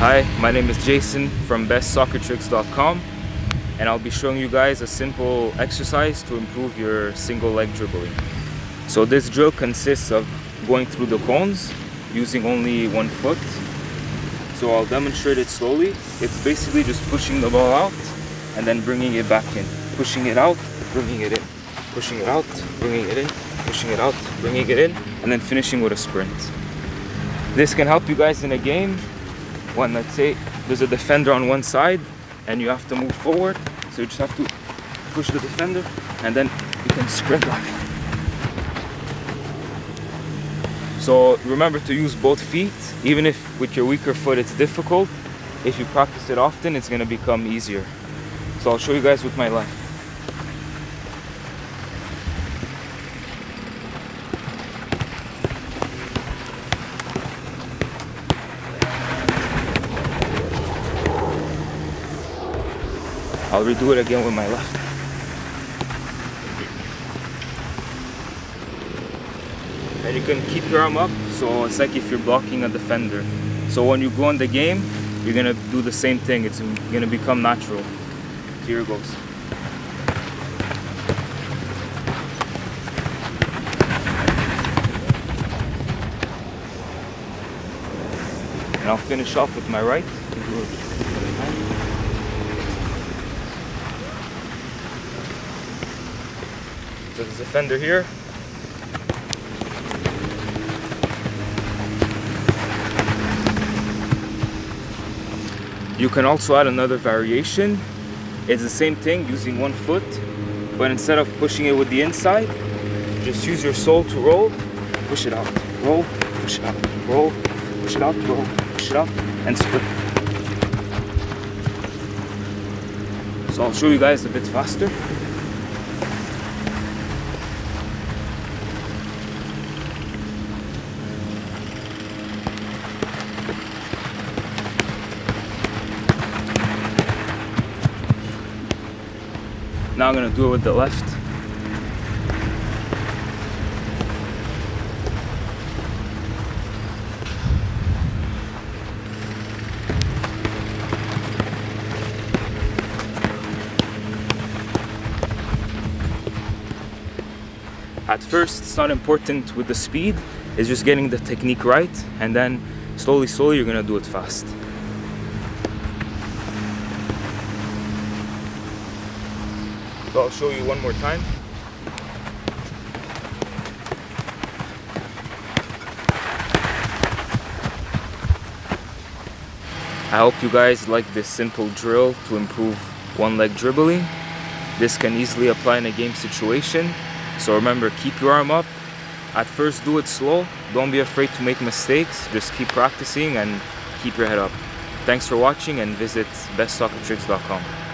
Hi, my name is Jason from bestsoccertricks.com, and I'll be showing you guys a simple exercise to improve your single leg dribbling. So this drill consists of going through the cones using only one foot. So I'll demonstrate it slowly. It's basically just pushing the ball out and then bringing it back in. Pushing it out, bringing it in. Pushing it out, bringing it in. Pushing it out, bringing it in. And then finishing with a sprint. This can help you guys in a game when, let's say, there's a defender on one side and you have to move forward. So you just have to push the defender and then you can sprint back. So remember to use both feet. Even if with your weaker foot it's difficult, if you practice it often, it's going to become easier. So I'll show you guys with my left. I'll redo it again with my left. And you can keep your arm up, so it's like if you're blocking a defender. So when you go in the game, you're gonna do the same thing. It's gonna become natural. Here it goes. And I'll finish off with my right. So there's a defender here. You can also add another variation. It's the same thing, using one foot, but instead of pushing it with the inside, just use your sole to roll, push it out, roll, push it out, roll, push it out, roll, push it out, and split. So I'll show you guys a bit faster. Now I'm going to do it with the left. At first, it's not important with the speed, it's just getting the technique right, and then slowly you're going to do it fast. So I'll show you one more time. I hope you guys like this simple drill to improve one leg dribbling. This can easily apply in a game situation. So remember, keep your arm up. At first, do it slow. Don't be afraid to make mistakes. Just keep practicing and keep your head up. Thanks for watching, and visit bestsoccertricks.com.